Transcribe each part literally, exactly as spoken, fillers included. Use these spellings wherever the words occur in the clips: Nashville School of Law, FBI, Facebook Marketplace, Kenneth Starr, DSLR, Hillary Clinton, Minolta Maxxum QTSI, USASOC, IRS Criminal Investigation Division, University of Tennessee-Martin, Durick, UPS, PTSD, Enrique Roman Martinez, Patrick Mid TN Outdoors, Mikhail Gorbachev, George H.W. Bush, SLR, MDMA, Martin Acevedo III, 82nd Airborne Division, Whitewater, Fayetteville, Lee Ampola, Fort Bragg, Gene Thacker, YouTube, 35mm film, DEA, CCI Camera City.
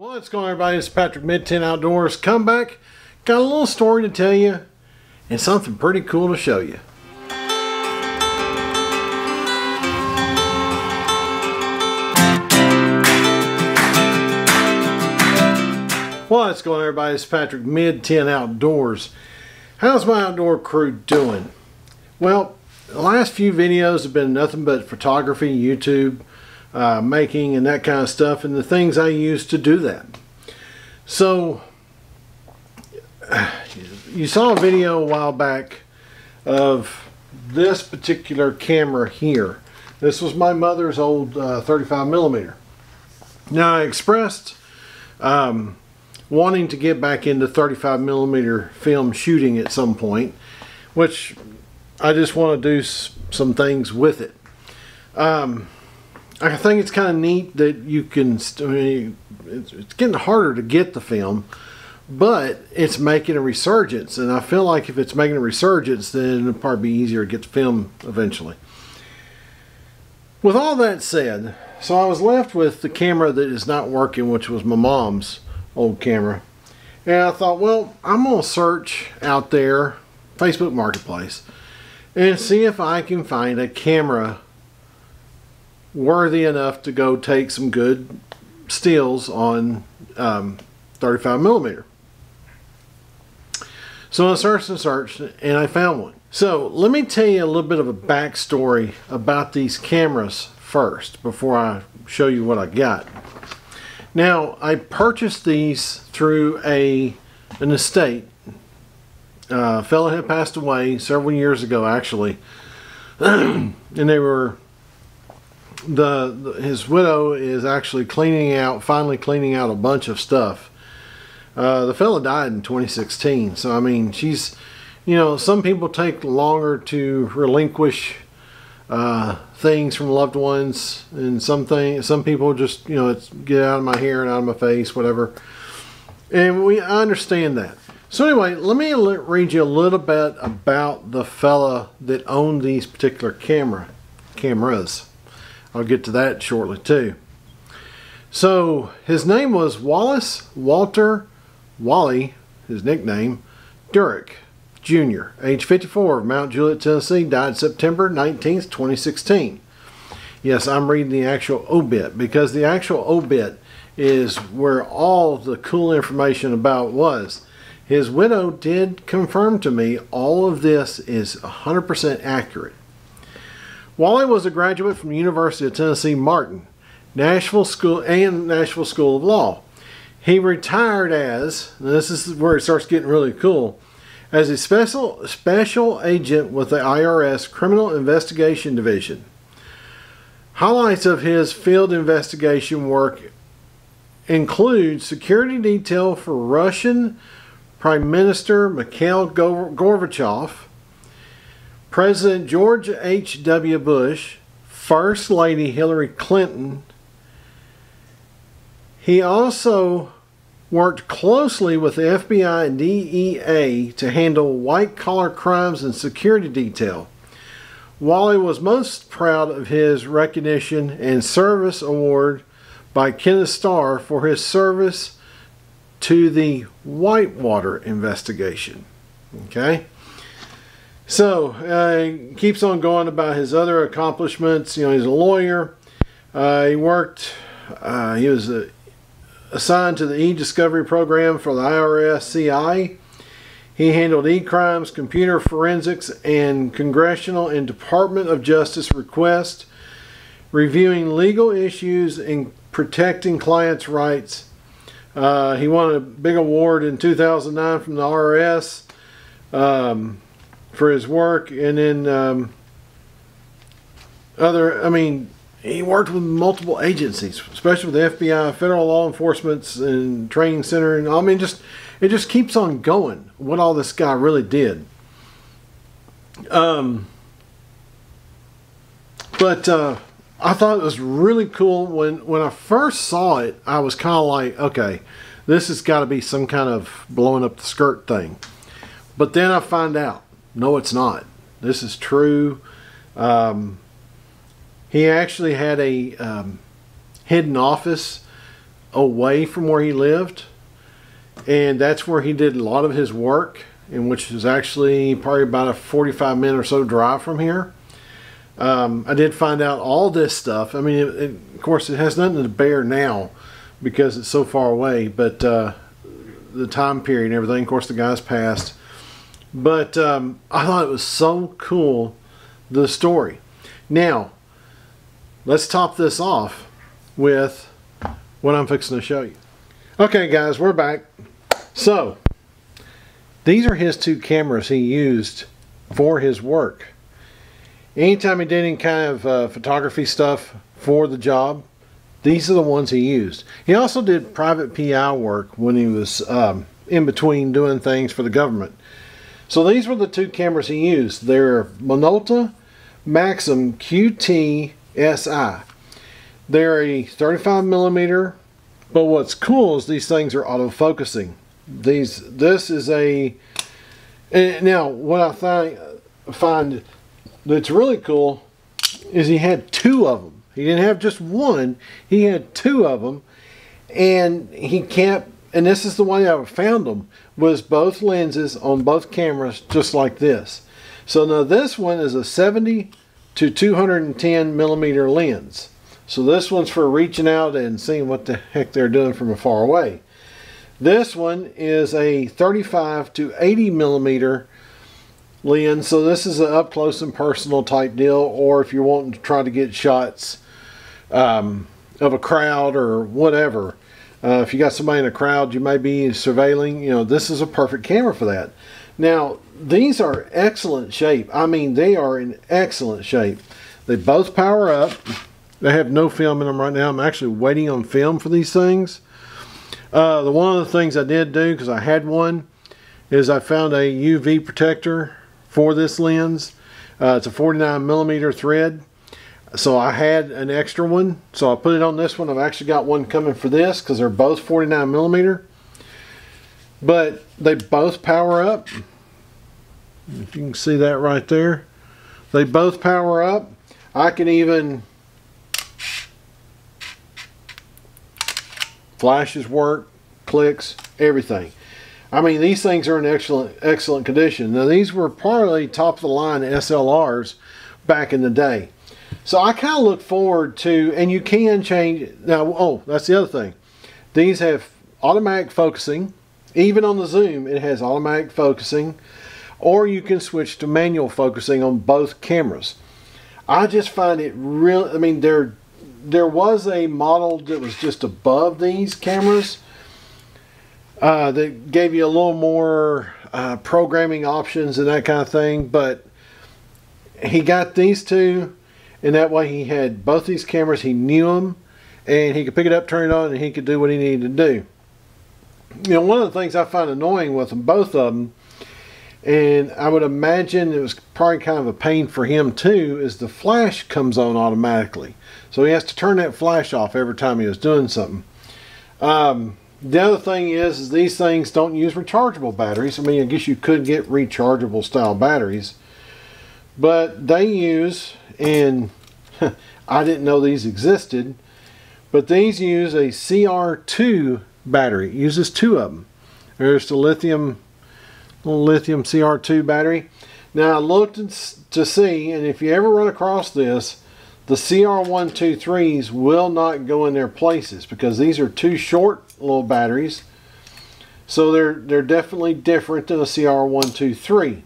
Well, what's going on, everybody? It's Patrick Mid T N Outdoors. Come back. Got a little story to tell you and something pretty cool to show you. Well, what's going on, everybody? It's Patrick Mid T N Outdoors. How's my outdoor crew doing? Well, the last few videos have been nothing but photography, YouTube, Uh, making and that kind of stuff, and the things I use to do that. So you saw a video a while back of this particular camera here. This was my mother's old uh, thirty-five millimeter. Now I expressed um, wanting to get back into thirty-five millimeter film shooting at some point, which I just want to do s some things with it. Um, I think it's kind of neat that you can, I mean, it's, it's getting harder to get the film, but it's making a resurgence, and I feel like if it's making a resurgence, then it'll probably be easier to get the film eventually. With all that said, so I was left with the camera that is not working, which was my mom's old camera, and I thought, well, I'm going to search out there, Facebook Marketplace, and see if I can find a camera worthy enough to go take some good stills on um, thirty-five millimeter. So I searched and searched and I found one. So let me tell you a little bit of a backstory about these cameras first before I show you what I got. Now I purchased these through a an estate. Uh, a fellow had passed away several years ago actually, and they were The, the his widow is actually cleaning out, finally cleaning out a bunch of stuff. Uh, the fella died in twenty sixteen, so I mean, she's, you know, some people take longer to relinquish uh, things from loved ones, and some thing, some people just, you know, it's get out of my hair and out of my face, whatever. And we I understand that. So anyway, let me read you a little bit about the fella that owned these particular camera cameras. I'll get to that shortly too. So his name was Wallace Walter Wally, his nickname, Durick Junior, age fifty-four, of Mount Juliet, Tennessee, died September nineteenth, twenty sixteen. Yes, I'm reading the actual obit because the actual obit is where all the cool information about was. His widow did confirm to me all of this is one hundred percent accurate. Wally was a graduate from the University of Tennessee-Martin, Nashville School and Nashville School of Law. He retired as, and this is where it starts getting really cool, as a special special agent with the I R S Criminal Investigation Division. Highlights of his field investigation work include security detail for Russian Prime Minister Mikhail Gorbachev, President George H W Bush, First Lady Hillary Clinton. He also worked closely with the F B I and D E A to handle white-collar crimes and security detail. Wally was most proud of his recognition and service award by Kenneth Starr for his service to the Whitewater investigation. Okay? So uh, he keeps on going about his other accomplishments. You know, he's a lawyer. Uh, he worked. Uh, he was uh, assigned to the e-discovery program for the I R S C I. He handled e-crimes, computer forensics, and congressional and Department of Justice requests, reviewing legal issues and protecting clients' rights. Uh, he won a big award in two thousand nine from the I R S. Um, for his work, and then um, other, I mean, he worked with multiple agencies, especially with the F B I, federal law enforcement, and training center, and I mean, just, it just keeps on going, what all this guy really did. Um, but uh, I thought it was really cool. When, when I first saw it, I was kind of like, okay, this has got to be some kind of blowing up the skirt thing. But then I find out, no, it's not. This is true. Um, he actually had a um, hidden office away from where he lived, and that's where he did a lot of his work, and which is actually probably about a forty-five minute or so drive from here. Um, I did find out all this stuff. I mean, it, it, of course, it has nothing to bear now because it's so far away, but uh, the time period and everything, of course, the guy's passed. But um, I thought it was so cool, the story. Now, let's top this off with what I'm fixing to show you. Okay, guys, we're back. So, these are his two cameras he used for his work. Anytime he did any kind of uh, photography stuff for the job, these are the ones he used. He also did private P I work when he was um, in between doing things for the government. So these were the two cameras he used. They're Minolta Maxxum Q T S I. They're a thirty-five millimeter, but what's cool is these things are autofocusing. These, this is a, and now what I find, find that's really cool is he had two of them. He didn't have just one, he had two of them, and he kept, and this is the way I found them, was both lenses on both cameras just like this. So now this one is a seventy to two hundred ten millimeter lens. So this one's for reaching out and seeing what the heck they're doing from afar away. This one is a thirty-five to eighty millimeter lens. So this is an up close and personal type deal, or if you're wanting to try to get shots um, of a crowd or whatever. Uh, if you got somebody in a crowd you may be surveilling, you know, this is a perfect camera for that. Now, these are excellent shape. I mean, they are in excellent shape. They both power up. They have no film in them right now. I'm actually waiting on film for these things. Uh, the one of the things I did do, because I had one, is I found a U V protector for this lens. Uh, it's a forty-nine millimeter thread. So I had an extra one, so I put it on this one. I've actually got one coming for this because they're both forty-nine millimeter. But they both power up. If you can see that right there. They both power up. I can even... Flashes work, clicks, everything. I mean, these things are in excellent, excellent condition. Now, these were probably top-of-the-line S L Rs back in the day. So I kind of look forward to, and you can change, now, oh, that's the other thing. These have automatic focusing. Even on the zoom, it has automatic focusing, or you can switch to manual focusing on both cameras. I just find it really, I mean, they're, there was a model that was just above these cameras uh, that gave you a little more uh, programming options and that kind of thing, but he got these two, and that way he had both these cameras, he knew them, and he could pick it up, turn it on, and he could do what he needed to do. You know, one of the things I find annoying with them, both of them, and I would imagine it was probably kind of a pain for him too, is the flash comes on automatically. So he has to turn that flash off every time he was doing something. Um, the other thing is, is these things don't use rechargeable batteries. I mean, I guess you could get rechargeable style batteries. But they use, and I didn't know these existed, but these use a C R two battery. It uses two of them. There's the lithium, little lithium C R two battery. Now I looked to see, and if you ever run across this, the C R one twenty-threes will not go in their places because these are two short little batteries. So they're they're definitely different than a C R one twenty-three.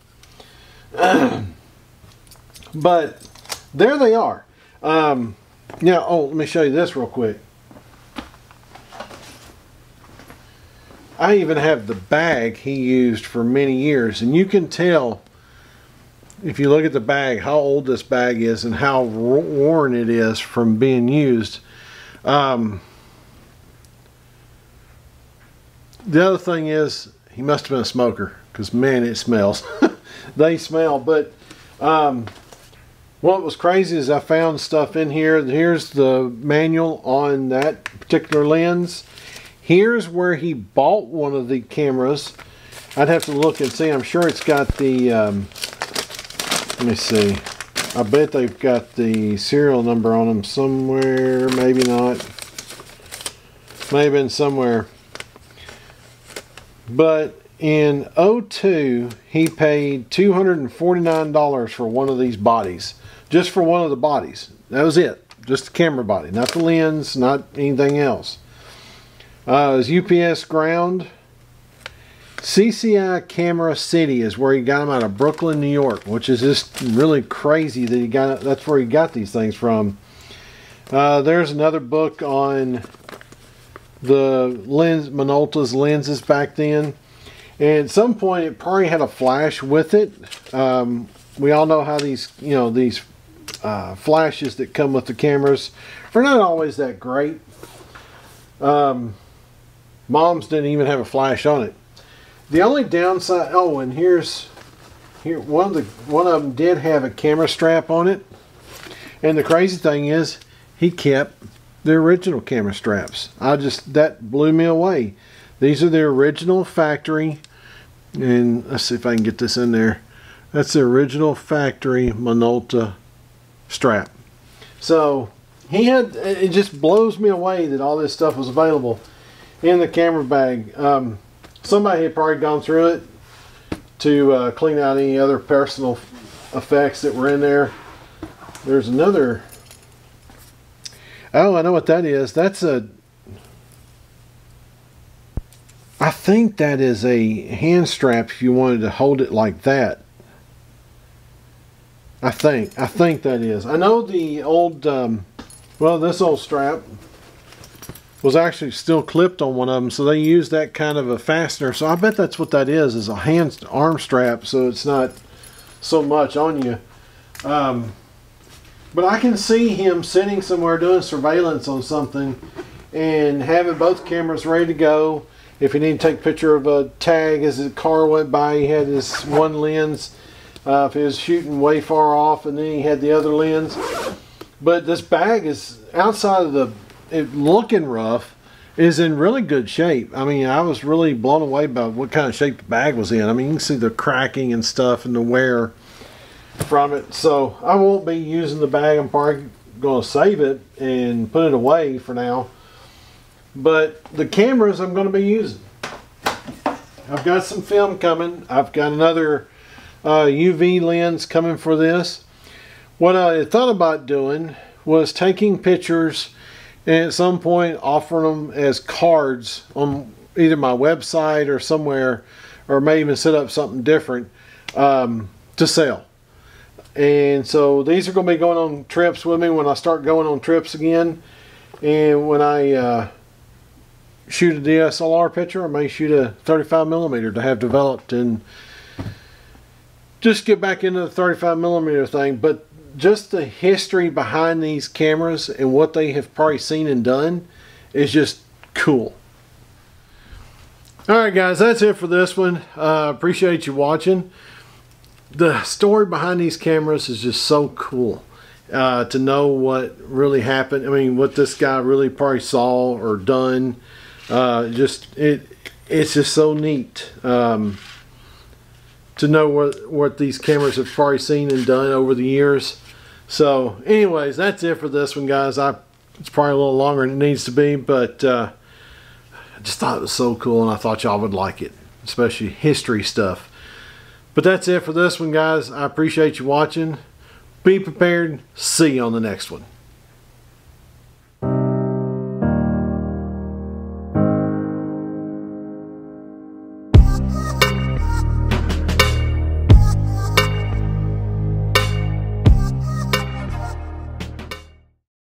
But there they are. Um, now, oh, let me show you this real quick. I even have the bag he used for many years, and you can tell if you look at the bag, how old this bag is and how worn it is from being used. Um, the other thing is, he must have been a smoker, because man, it smells. They smell, but um, what was crazy is I found stuff in here. Here's the manual on that particular lens. Here's where he bought one of the cameras. I'd have to look and see. I'm sure it's got the... Um, Let me see. I bet they've got the serial number on them somewhere. Maybe not. may have been somewhere. But in oh two, he paid two hundred forty-nine dollars for one of these bodies. Just for one of the bodies. That was it. Just the camera body. Not the lens, not anything else. Uh, it was U P S ground. C C I Camera City is where he got them out of Brooklyn, New York, which is just really crazy that he got. That's where he got these things from. Uh, there's another book on the lens, Minolta's lenses back then, and at some point it probably had a flash with it. Um, we all know how these, you know, these uh, flashes that come with the cameras are not always that great. Um, mom's didn't even have a flash on it. The only downside, oh, and here's here one of the one of them did have a camera strap on it, and the crazy thing is he kept the original camera straps. I just that blew me away. These are the original factory, and let's see if I can get this in there. That's the original factory Minolta strap. So he had it just blows me away that all this stuff was available in the camera bag. Um, Somebody had probably gone through it to uh, clean out any other personal effects that were in there. There's another. Oh, I know what that is. That's a. I think that is a hand strap if you wanted to hold it like that. I think. I think that is. I know the old. Um, well, this old strap was actually still clipped on one of them, so they used that kind of a fastener. So I bet that's what that is, is a hand arm strap, so it's not so much on you. Um, but I can see him sitting somewhere doing surveillance on something and having both cameras ready to go. If he needed to take a picture of a tag as the car went by, he had his one lens. Uh, if he was shooting way far off, and then he had the other lens. But this bag is outside of the It looking rough, is in really good shape. I mean, I was really blown away by what kind of shape the bag was in. I mean, you can see the cracking and stuff and the wear from it. So I won't be using the bag. I'm probably going to save it and put it away for now. But the cameras I'm going to be using. I've got some film coming. I've got another uh, U V lens coming for this. What I had thought about doing was taking pictures and at some point offering them as cards on either my website or somewhere, or may even set up something different um, to sell. And so these are going to be going on trips with me when I start going on trips again. And when I uh, shoot a D S L R picture, I may shoot a thirty-five millimeter to have developed and just get back into the thirty-five millimeter thing. But just the history behind these cameras and what they have probably seen and done is just cool. Alright guys, that's it for this one. Uh, appreciate you watching. The story behind these cameras is just so cool. Uh, to know what really happened. I mean, what this guy really probably saw or done. Uh, just it, it's just so neat. Um, to know what, what these cameras have probably seen and done over the years. So anyways, that's it for this one, guys. I it's probably a little longer than it needs to be, but uh, I just thought it was so cool, and I thought y'all would like it, especially history stuff. But that's it for this one, guys. I appreciate you watching. Be prepared. See you on the next one.